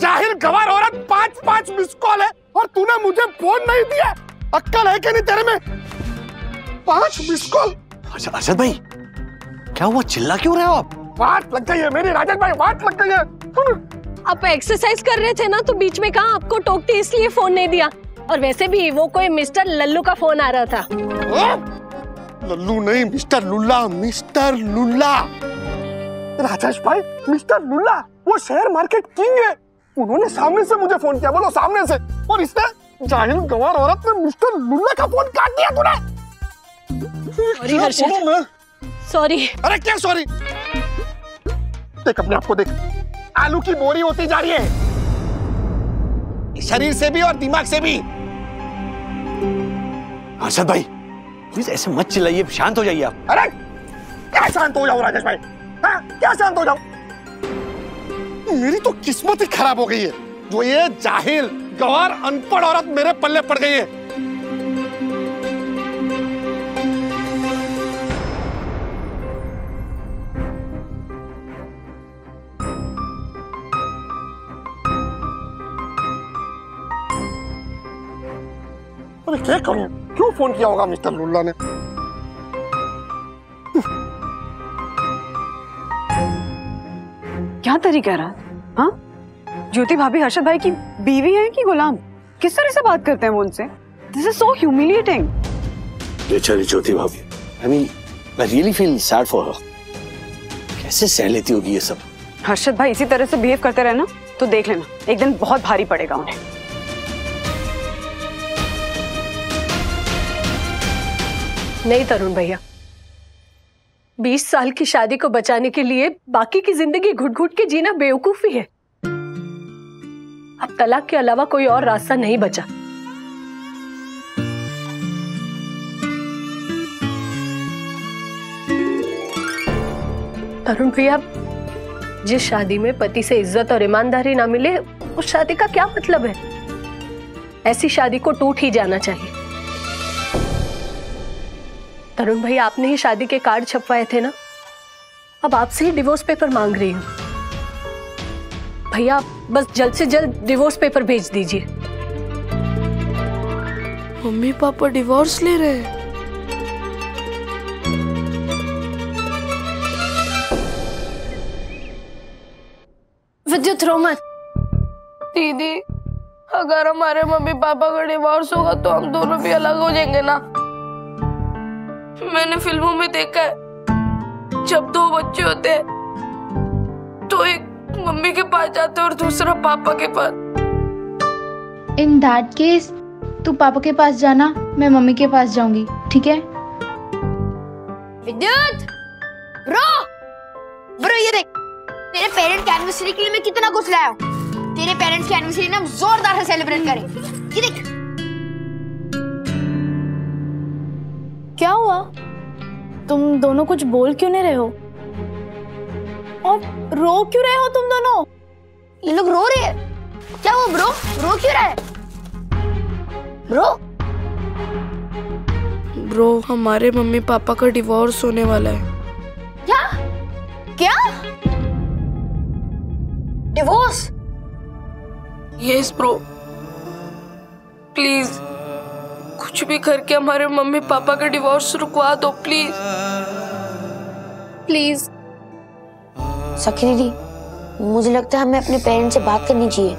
जाहिर गवार औरत 5-5 मिस कॉल है और तूने मुझे फोन नहीं दिया। अक्कल है कि नहीं तेरे में? 5 मिस कॉल। अच्छा अर्शद भाई क्या हुआ, चिल्ला क्यों रहे हो आप? वाट लग गई है मेरी राजन भाई, वाट लग गई है। आप एक्सरसाइज कर रहे थे ना तो बीच में कहा आपको टोकती इसलिए फोन नहीं दिया, और वैसे भी वो कोई मिस्टर लल्लू का फोन आ रहा था। लल्लू नहीं, मिस्टर लुल्ला, मिस्टर लुल्ला। राजेश भाई मिस्टर लुल्ला वो शेयर मार्केट किंग है, उन्होंने सामने से मुझे फोन किया, बोलो सामने से, और इसने जाहिल गवार औरत ने मिस्टर लुल्ला का फोन काट दिया तूने। सॉरी। अरे क्या सॉरी? देख अपने आप को देख, आलू की बोरी होती जा रही है, शरीर से भी और दिमाग से भी। हर्षद भाई प्लीज ऐसे मत चिल्लाइए, शांत हो जाइए आप। अरे क्या शांत हो जाओ राजेश भाई, हाँ क्या शांत हो जाओ? मेरी तो किस्मत ही खराब हो गई है जो ये जाहिल गवार अनपढ़ औरत मेरे पल्ले पड़ गई है। अरे क्या करूं, क्यों फोन किया होगा मिस्टर लुल्ला ने? क्या तरीका रहा? हाँ ज्योति भाभी हर्षद भाई की बीवी है कि गुलाम? किस तरह से बात करते हैं वो उनसे? This is so humiliating. बेचारी ज्योति भाभी, I mean I really feel sad for her. कैसे सह लेती होगी ये सब? हर्षद भाई इसी तरह से बिहेव करते रहना तो देख लेना एक दिन बहुत भारी पड़ेगा उन्हें। नहीं तरुण भैया, 20 साल की शादी को बचाने के लिए बाकी की जिंदगी घुट-घुट के जीना बेवकूफी है। अब तलाक के अलावा कोई और रास्ता नहीं बचा। तरुण भैया, जिस शादी में पति से इज्जत और ईमानदारी ना मिले उस शादी का क्या मतलब है? ऐसी शादी को टूट ही जाना चाहिए। तरुण भाई आपने ही शादी के कार्ड छपवाए थे ना, अब आपसे ही डिवोर्स पेपर मांग रही हूँ। भैया आप बस जल्द से जल्द डिवोर्स पेपर भेज दीजिए। मम्मी पापा डिवोर्स ले रहे हैं। विद्युत रो मत। दीदी अगर हमारे मम्मी पापा का डिवोर्स होगा तो हम दोनों भी अलग हो जाएंगे ना। मैंने फिल्मों में देखा है जब 2 बच्चे होते हैं तो एक मम्मी के पास जाता है और दूसरा पापा के पास। इन दैट केस तू पापा के पास जाना, मैं मम्मी के पास जाऊंगी, ठीक है? विद्युत ब्रो, ब्रो ये देख तेरे पेरेंट्स की एनिवर्सरी के लिए मैं कितना कुछ लाया हूँ। तेरे पेरेंट्स की एनिवर्सरी हम जोरदार से सेलिब्रेट करें। ये देख क्या हुआ, तुम दोनों कुछ बोल क्यों नहीं रहे हो और रो क्यों रहे हो? तुम दोनों ये लोग रो रहे हैं क्या? वो ब्रो रो क्यों रहा है? ब्रो ब्रो हमारे मम्मी पापा का डिवोर्स होने वाला है। क्या क्या डिवोर्स? यस ब्रो, प्लीज कुछ भी करके हमारे मम्मी पापा का डिवोर्स रुकवा दो प्लीज प्लीज। सखी दीदी मुझे लगता है हमें अपने पेरेंट्स से बात करनी चाहिए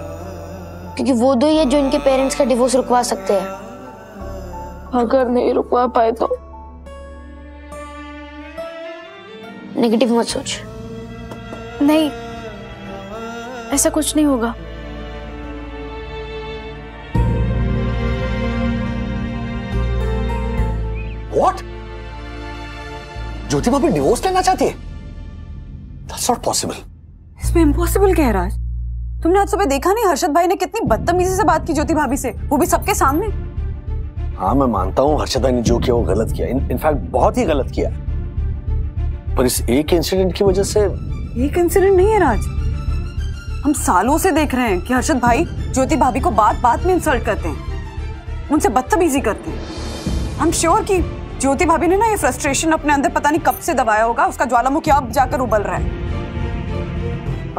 क्योंकि वो दो ही है जो इनके पेरेंट्स का डिवोर्स रुकवा सकते हैं। अगर नहीं रुकवा पाए तो नेगेटिव मत सोच। नहीं ऐसा कुछ नहीं होगा। What? ज्योति भाभी डिवोर्स लेना चाहती है? That's not possible. इसमें impossible क्या है राज? तुमने आज सुबह देखा नहीं हर्षद भाई ने कितनी बदतमीजी से बात की ज्योति भाभी से, वो भी सबके सामने। हाँ मैं मानता हूँ हर्षद भाई ने जो किया वो गलत किया, इनफैक्ट बहुत ही गलत किया, पर इस एक इंसिडेंट की वजह से। एक इंसिडेंट नहीं है राज, हम सालों से देख रहे हैं कि हर्षद भाई ज्योति भाभी को बात बात में इंसल्ट करते हैं, उनसे बदतमीजी करते हैं। I'm sure कि ज्योति भाभी ने ना ये फ्रस्ट्रेशन अपने अंदर पता नहीं कब से दबाया होगा, उसका ज्वालामुखी अब जाकर उबल रहा है।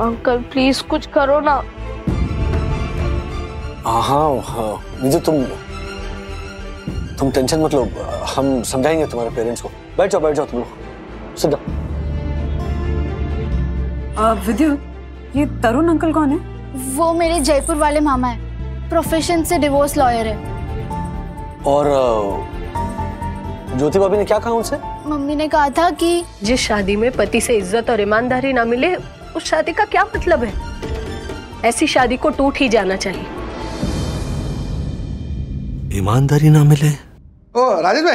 अंकल प्लीज कुछ करो ना। हाँ विद्युत तुम टेंशन मत लो, हम समझाएंगे तुम्हारे पेरेंट्स को। बैठ जाओ तुम लोग, सिट डाउन। विद्युत, ये तरुण अंकल कौन है? वो मेरे जयपुर वाले मामा है, प्रोफेशन से डिवोर्स लॉयर है। और ज्योति भाभी ने क्या कहा उनसे? मम्मी ने कहा था कि जिस शादी में पति से इज्जत और ईमानदारी ना मिले उस शादी का क्या मतलब है, ऐसी शादी को टूट ही जाना चाहिए। ईमानदारी ना मिले? ओ राजेश भाई,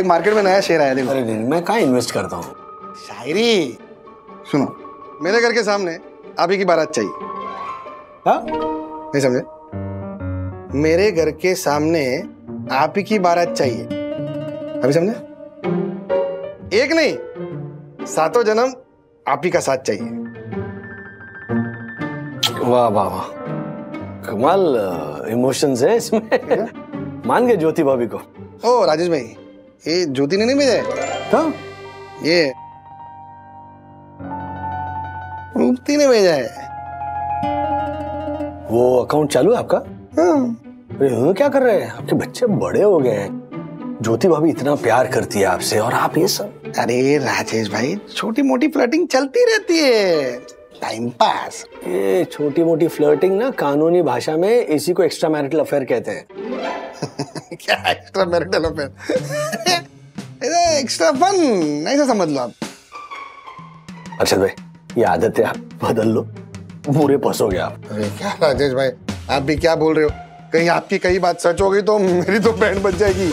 एक मार्केट में नया शेयर आया, देखो। अरे नहीं, मैं कहाँ इन्वेस्ट करता हूँ? शायरी सुनो, मेरे घर के सामने आप ही की बारात चाहिए। हाँ नहीं समझे, मेरे घर के सामने आप ही की बारात चाहिए, अभी समझे? एक नहीं, सातों जन्म आप ही का साथ चाहिए। वाह वाह वाह, कमाल इमोशंस है इसमें। मान गए ज्योति भाभी को। ओ राजेश भाई, ये ज्योति ने नहीं भेजा है? हाँ ये रूपती ने भेजा है। वो अकाउंट चालू है आपका? हाँ। क्या कर रहे हैं, आपके बच्चे बड़े हो गए हैं, ज्योति भाभी इतना प्यार करती है आपसे और आप ये सब। अरे राजेश भाई, छोटी मोटी फ्लर्टिंग चलती रहती है, टाइम पास। ये छोटी मोटी फ्लर्टिंग ना कानूनी भाषा में इसी को एक्स्ट्रा मैरिटल अफेयर कहते हैं। क्या extra marital affair? Extra fun, ऐसा समझ लो आप। अर्शद भाई, ये आदतें आप बदल लो, बुरे फंसोगे आप। अरे क्या राजेश भाई, आप भी क्या बोल रहे हो? कहीं आपकी कई बात सच हो गई तो मेरी तो बैंड बच जाएगी।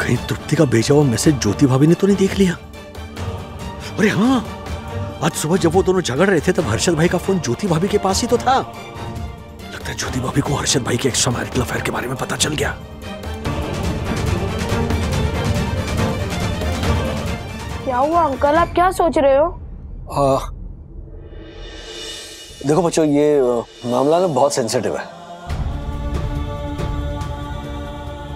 कहीं तृप्ति का भेजा हुआ मैसेज ज्योति भाभी ने तो नहीं देख लिया? अरे हाँ, आज सुबह जब वो दोनों झगड़ रहे थे तब हर्षद भाई का फोन ज्योति भाभी के पास ही तो था। लगता है ज्योति भाभी को हर्षद भाई के एक्स्ट्रा मैरिटल अफेयर के बारे में पता चल गया। क्या हुआ अंकल, आप क्या सोच रहे हो? देखो बच्चों, ये मामला ना बहुत सेंसिटिव है,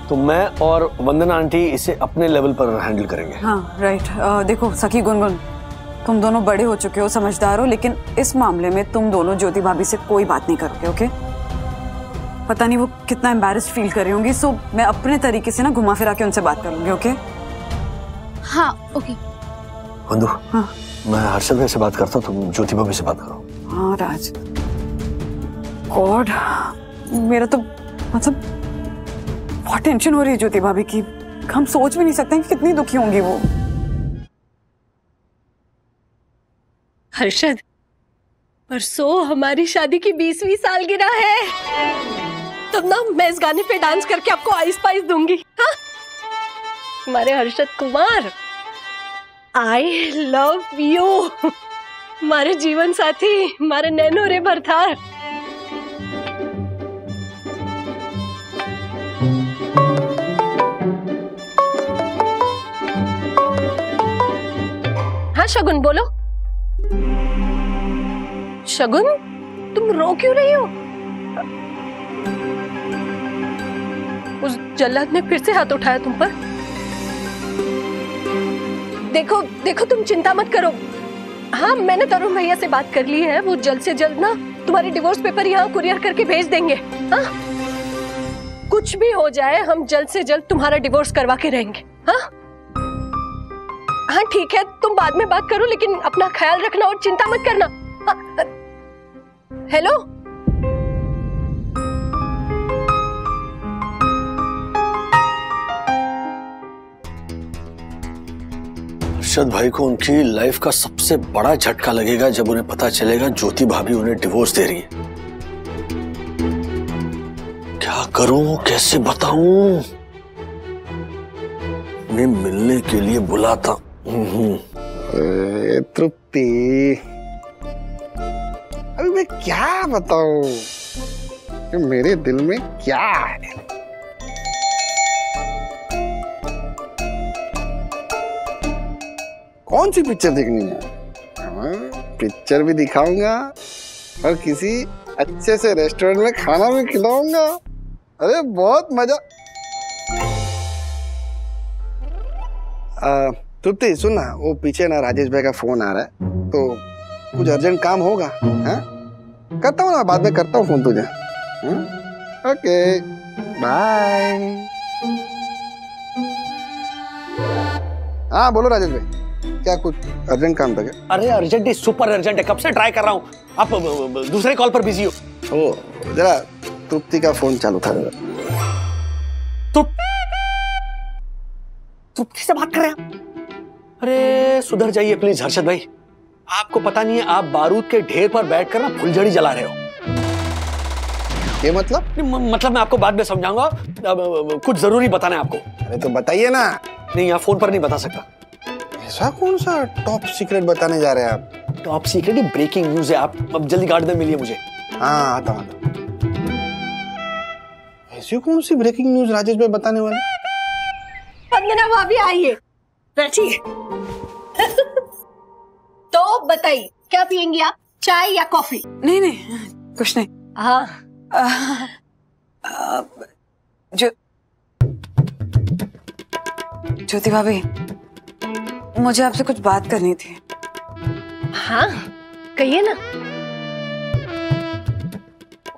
तो मैं और वंदना आंटी इसे अपने लेवल पर हैंडल करेंगे। हाँ राइट। देखो सखी, गुनगुन, तुम दोनों बड़े हो चुके हो, समझदार हो, लेकिन इस मामले में तुम दोनों ज्योति भाभी से कोई बात नहीं करोगे, ओके? पता नहीं वो कितना एम्बैरेस्ड फील कर रही होंगी, सो मैं अपने तरीके से ना घुमा फिरा के उनसे बात करूंगी, ओके? हाँ ओके। वंदु, हाँ मैं हर्षद भाई से बात करता हूँ, तुम ज्योति भाभी से बात करो। हाँ राज, गॉड मेरा तो मतलब बहुत टेंशन हो रही है ज्योति भाभी की, हम सोच भी नहीं सकते कि कितनी दुखी होंगी वो। हर्षद, परसों हमारी शादी की 20वीं सालगिरह है, तब ना मैं इस गाने पे डांस करके आपको आइस पाइस दूंगी। हाँ? हमारे Harshad Kumar, I love you, हमारे जीवन साथी, हमारे नैनो रे भरथार। हाँ शगुन, बोलो। शगुन, तुम रो क्यों रही हो? उस जल्लाद ने फिर से हाथ उठाया तुम पर। देखो देखो, तुम चिंता मत करो। हाँ मैंने तरुण भैया से बात कर ली है, वो जल्द से जल्द ना तुम्हारे डिवोर्स पेपर यहाँ कुरियर करके भेज देंगे। हाँ कुछ भी हो जाए, हम जल्द से जल्द तुम्हारा डिवोर्स करवा के रहेंगे। हाँ हाँ ठीक है, तुम बाद में बात करो, लेकिन अपना ख्याल रखना और चिंता मत करना। हेलो, हर्षद भाई को उनकी लाइफ का सबसे बड़ा झटका लगेगा जब उन्हें पता चलेगा ज्योति भाभी उन्हें डिवोर्स दे रही है। क्या करूं, कैसे बताऊं? मैं मिलने के लिए बुलाता। तृप्ति, अभी मैं क्या बताऊं मेरे दिल में क्या है। कौन सी पिक्चर देखनी है? पिक्चर भी दिखाऊंगा और किसी अच्छे से रेस्टोरेंट में खाना भी खिलाऊंगा। अरे बहुत मजा। तृप्ति सुन ना, वो पीछे ना राजेश भाई का फोन आ रहा है, तो कुछ अर्जेंट काम होगा। हाँ करता हूँ ना, बाद में करता हूँ फोन तुझे। Okay. Bye. हाँ बोलो राजेश भाई, क्या कुछ अर्जेंट काम था क्या? अरे अर्जेंट ही सुपर अर्जेंट है, कब से ट्राई कर रहा हूँ। आप दूसरे कॉल पर बिजी हो। ओ जरा तृप्ति का फोन चालू था। तृप्ति से बात कर रहे हैं आप? अरे सुधर जाइए प्लीज हर्षद भाई, आपको पता नहीं है आप बारूद के ढेर पर बैठकर ना फुलझड़ी जला रहे हो। ये मतलब मैं आपको बाद में समझाऊंगा, कुछ जरूरी बताना है आपको। अरे तो बताइए ना। नहीं यहाँ फोन पर नहीं बता सकता। ऐसा कौन सा टॉप सीक्रेट बताने जा रहे हैं आप? टॉप सीक्रेट ही ब्रेकिंग न्यूज है। आप अब जल्दी गार्डन में मिलिए मुझे। हाँ आता आता। ऐसी कौन सी ब्रेकिंग न्यूज राजेश भाई बताने वाले? वंदना भाभी आई है, बैठिए। तो बताइए क्या पियेंगी आप, चाय या कॉफी? नहीं नहीं कुछ नहीं। हाँ ज्योति भाभी मुझे आपसे कुछ बात करनी थी। हाँ कहिए ना।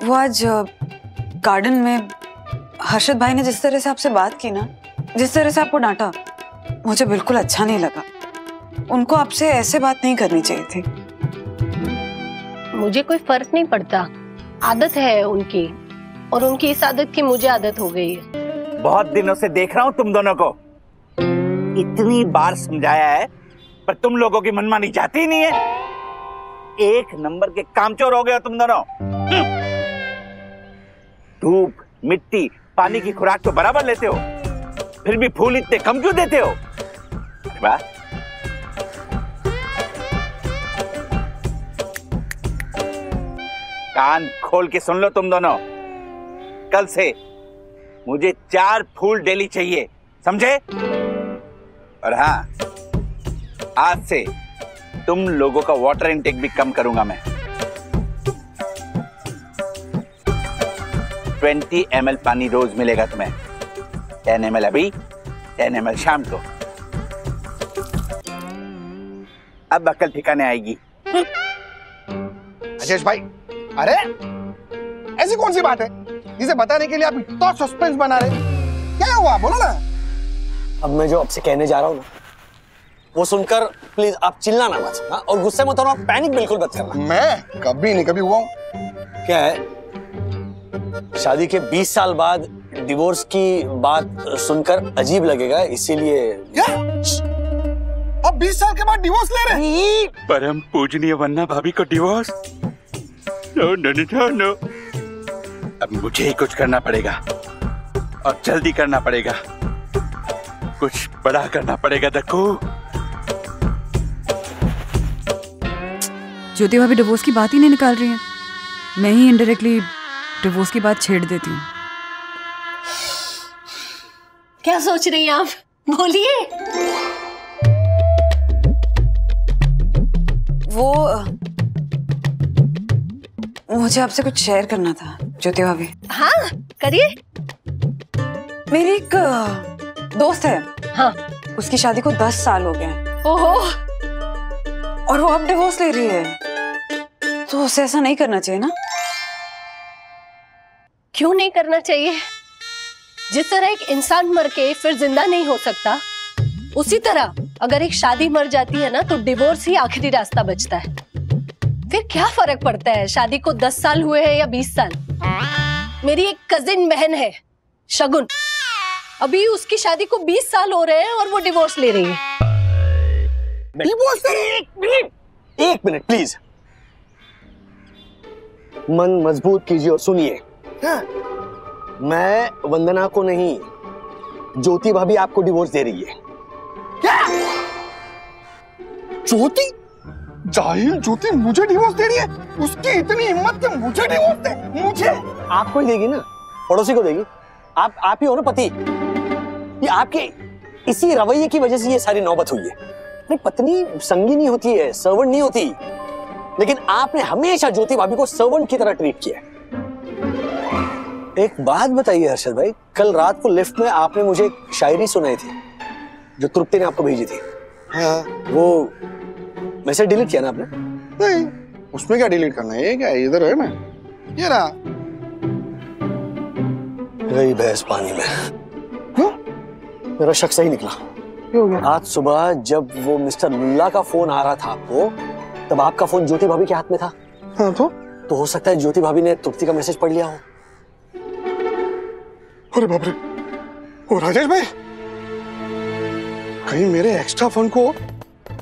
वो आज गार्डन में हर्षद भाई ने जिस तरह से आपसे बात की ना, जिस तरह से आपको डांटा, मुझे बिल्कुल अच्छा नहीं लगा। उनको आपसे ऐसे बात नहीं करनी चाहिए थी। मुझे कोई फर्क नहीं पड़ता, आदत है उनकी और उनकी इस आदत की मुझे आदत हो गई है। बहुत दिनों से देख रहा हूँ तुम दोनों को, इतनी बार समझाया है पर तुम लोगों की मनमानी जाती ही नहीं है। एक नंबर के कामचोर हो गए हो तुम दोनों। धूप मिट्टी पानी की खुराक तो बराबर लेते हो, फिर भी फूल इतने कम क्यों देते हो? वाह कान खोल के सुन लो तुम दोनों, कल से मुझे 4 फूल डेली चाहिए, समझे? और हाँ आज से तुम लोगों का वाटर इनटेक भी कम करूंगा मैं। 20 ml पानी रोज मिलेगा तुम्हें, 10 ml अभी, 10 ml शाम को। अब अक्ल ठिकाने आएगी। राजेश भाई अरे ऐसी कौन सी बात है जिसे बताने के लिए आप इतना सस्पेंस बना रहे? क्या हुआ बोलो ना। अब मैं जो आपसे कहने जा रहा हूँ वो सुनकर प्लीज आप चिल्लाना मत ना, और गुस्से मत होना, पैनिक बिल्कुल मत करना। मैं कभी नहीं कभी हुआ हूँ। क्या है, शादी के 20 साल बाद डिवोर्स की बात सुनकर अजीब लगेगा इसीलिए। अब 20 साल के बाद डिवोर्स ले रहे? परम पूजनीय वंदना भाभी को divorce? No no no no, अब मुझे ही कुछ करना पड़ेगा और जल्दी करना पड़ेगा, कुछ बड़ा करना पड़ेगा। देखो ज्योति भाभी डिवोर्स की बात ही नहीं निकाल रही है, मैं ही इनडायरेक्टली डिवोर्स की बात छेड़ देती हूँ। क्या सोच रही हैं आप, बोलिए। वो मुझे आपसे कुछ शेयर करना था ज्योति भाभी। हाँ करिए। मेरी एक दोस्त है, हाँ उसकी शादी को 10 साल हो गए। ओहो, और वो अब डिवोर्स ले रही है, तो उसे ऐसा नहीं करना चाहिए ना। क्यों नहीं करना चाहिए? जिस तरह एक इंसान मर के फिर जिंदा नहीं हो सकता, उसी तरह अगर एक शादी मर जाती है ना तो डिवोर्स ही आखिरी रास्ता बचता है। फिर क्या फर्क पड़ता है शादी को 10 साल हुए हैं या 20 साल। मेरी एक कजिन बहन है शगुन, अभी उसकी शादी को 20 साल हो रहे हैं और वो डिवोर्स ले रही है। डिवोर्स ले रही है? एक मिनट प्लीज, मन मजबूत कीजिए और सुनिए। हाँ? मैं वंदना को नहीं, ज्योति भाभी आपको डिवोर्स दे रही है। क्या ज्योति जाहिल ज्योति मुझे डिवोर्स दे रही है? उसकी इतनी हिम्मत कि मुझे डिवोर्स दे? मुझे? आपको ही देगी ना, पड़ोसी को देगी। आप ही हो ना पति। ये आपके इसी रवैये की वजह से ये सारी नौबत हुई है। नहीं, पत्नी संगी नहीं होती है, सर्वेंट नहीं होती, लेकिन आपने हमेशा ज्योति भाभी को सर्वेंट की तरह ट्रीट किया। एक बात बताइए हर्षद भाई, कल रात को लिफ्ट में आपने मुझे एक शायरी सुनाई थी जो तृप्ति ने आपको भेजी थी। हाँ। वो मैसेज डिलीट किया ना आपने? नहीं, उसमें क्या डिलीट करना है, ये क्या इधर है मैं ये रहा। गई भैंस पानी में। क्यों? मेरा शक सही निकला। क्यों हो गया? आज सुबह जब वो मिस्टर लुल्ला का फोन आ रहा था आपको, तब आपका फोन ज्योति भाभी के हाथ में था। हाँ तो हो सकता है ज्योति भाभी ने तृप्ति का मैसेज पढ़ लिया हो। अरे बाप रे, ओ राजेश भाई, कहीं मेरे एक्स्ट्रा फोन को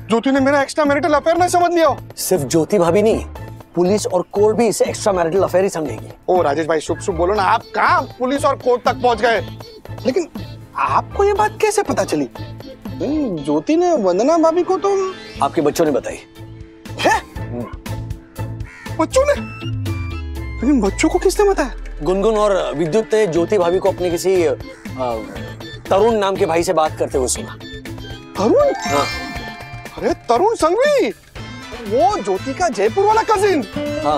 ज्योति ने मेरा एक्स्ट्रा मैरिटल अफेयर नहीं समझ लिया हो? सिर्फ ज्योति भाभी नहीं, पुलिस और कोर्ट भी इसे एक्स्ट्रा मैरिटल अफेयर ही समझेगी। ओ राजेश भाई शुभ शुभ बोलो ना, आप कहाँ पुलिस और कोर्ट तक पहुँच गए? लेकिन आपको ये बात कैसे पता चली? ज्योति ने वंदना भाभी को तो आपके बच्चों ने बताई है। बच्चों ने? लेकिन बच्चों को किसने बताया? गुनगुन और विद्युत ने ज्योति भाभी को अपने किसी तरुण नाम के भाई से बात करते हुए सुना। तरुण? हाँ। अरे तरुण संघवी, वो ज्योति का जयपुर वाला कजिन। हाँ।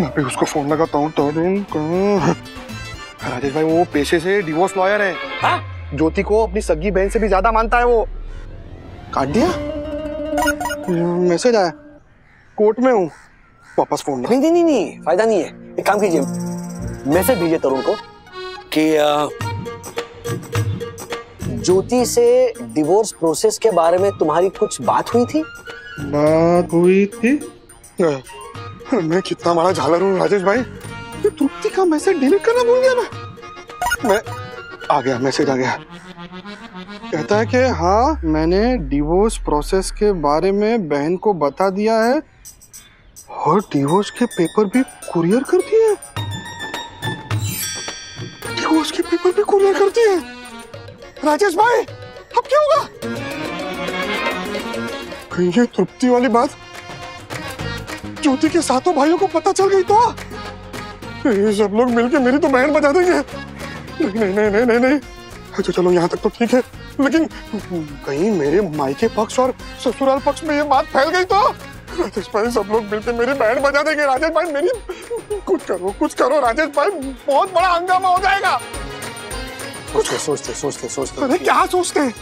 मैं भी उसको फोन लगाता हूँ। तरुण कहाँ? राजेश भाई वो पेशे से डिवोर्स लॉयर है। हाँ? ज्योति को अपनी सगी बहन से भी ज्यादा मानता है वो। काट दिया? मैसेज आया, कोर्ट में हूँ, वापस फोन। नहीं नहीं नहीं, फायदा नहीं है। एक काम कीजिए, मैसेज भेजिए तरुण को कि ज्योति से डिवोर्स प्रोसेस के बारे में तुम्हारी कुछ बात हुई थी। बात हुई थी? मैं कितना बड़ा झालर हूँ राजेश भाई, ये तृप्ति का मैसेज डिलीट करना भूल गया मैं। आ गया मैसेज, आ गया। कहता है कि हाँ मैंने डिवोर्स प्रोसेस के बारे में बहन को बता दिया है और डिवोर्स के पेपर भी कुरियर कर दिए। डिवोर्स के पेपर भी कुरियर कर दिए? राजेश भाई अब क्या होगा? कहीं ये तृप्ति वाली बात ज्योति के सातों भाइयों को पता चल गई तो ये सब लोग मिलके मेरी तो बहन बजा देंगे। नहीं नहीं नहीं नहीं नहीं नहीं। अच्छा चलो यहाँ तक तो ठीक है, लेकिन कहीं मेरे मायके पक्ष और ससुराल पक्ष में ये बात फैल गई तो राजेश भाई सब लोग मिलके मेरी बहन बजा देंगे। राजेश भाई मेरी कुछ करो राजेश भाई, बहुत बड़ा हंगामा हो जाएगा। कुछ सोचते सोचते सोचते। अरे क्या सोचते हैं?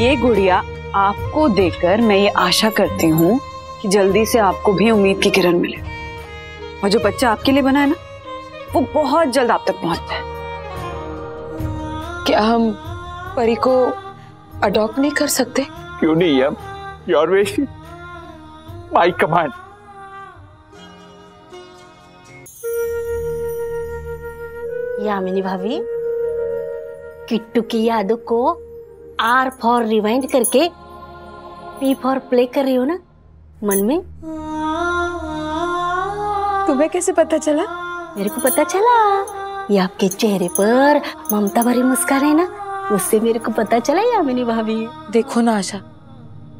ये गुड़िया आपको देकर मैं ये आशा करती हूँ कि जल्दी से आपको भी उम्मीद की किरण मिले, और जो बच्चा आपके लिए बना है ना वो बहुत जल्द आप तक पहुँचता है। क्या हम परी को अडॉप्ट नहीं कर सकते? क्यों नहीं यार, Your wish, my command. Yamini भाभी, किट्टू की यादों को R फॉर रिवाइंड करके P फॉर प्ले कर रही हो ना मन में? तुम्हें कैसे पता चला? मेरे को पता चला, ये आपके चेहरे पर ममता भरी मुस्कान है ना, उससे मेरे को पता चला। यामिनी भाभी देखो ना आशा,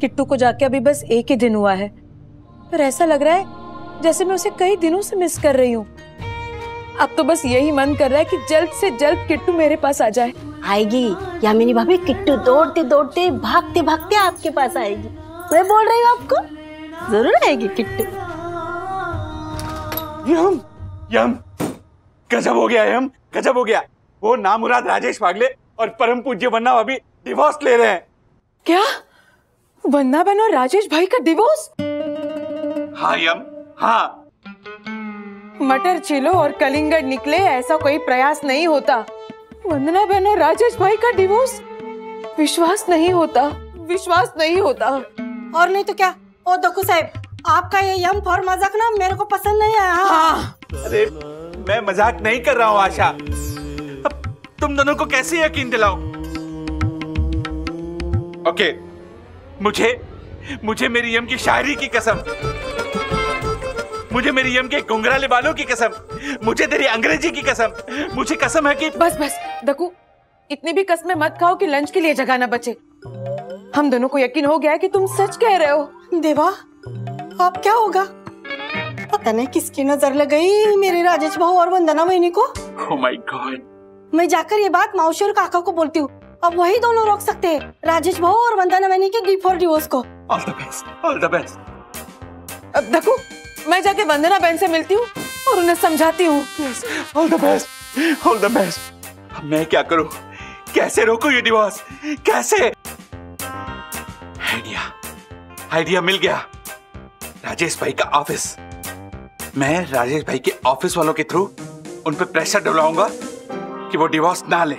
किट्टू को जाके अभी बस एक ही दिन हुआ है, पर ऐसा लग रहा है जैसे मैं उसे कई दिनों से मिस कर रही हूँ। अब तो बस यही मन कर रहा है कि जल्द से जल्द किट्टू मेरे पास आ जाए। आएगी यामिनी भाभी, किट्टू दौड़ते दौड़ते भागते भागते आपके पास आएगी, मैं बोल रही हूँ आपको। जरूर आएगी किट्टू। यम गजब हो गया, यम गजब हो गया। वो नामुराद राजेश पागले और परम पूज्य वंदना भाभी डिवोर्स ले रहे हैं। क्या वंदना बहन और राजेश भाई का डिवोर्स? हाँ यम, हाँ। मटर छिलो और कलिंगड़ निकले ऐसा कोई प्रयास नहीं होता। वंदना बहन और राजेश भाई का डिवोर्स, विश्वास नहीं होता, विश्वास नहीं होता। और नहीं तो क्या, ओ देखो साहब आपका ये यम फॉर मजाक ना मेरे को पसंद नहीं आया। हाँ। अरे मैं मजाक नहीं कर रहा हूँ आशा, अब तुम दोनों को कैसे यकीन दिलाऊं? ओके, मुझे मेरी यम की शायरी की कसम, मुझे मेरी यम के घुंघराले बालों की कसम, मुझे तेरी अंग्रेजी की कसम, मुझे कसम है कि बस बस दकू, इतनी भी कसमें मत खाओ कि लंच के लिए जगह ना बचे। हम दोनों को यकीन हो गया है कि तुम सच कह रहे हो। देवा अब क्या होगा? पता नहीं किसकी नजर लग गई मेरे राजेश भाऊ और वंदना बहनी को। oh my God. मैं जाकर ये बात मावशी और काका को बोलती हूँ, अब वही दोनों रोक सकते हैं राजेश भाऊ और वंदना मैनी के डी फॉर डिवोर्स को। All the best, all the best. अब देखो, मैं जाके वंदना बहन से मिलती हूँ और उन्हें समझाती हूँ। Yes, all the best, all the best. अब मैं क्या करूँ, कैसे रोकूँ ये डिवोर्स, कैसे? आइडिया, आइडिया मिल गया, राजेश भाई का ऑफिस। मैं राजेश भाई के ऑफिस वालों के थ्रू उन पे प्रेशर डालूंगा कि वो डिवोर्स ना ले।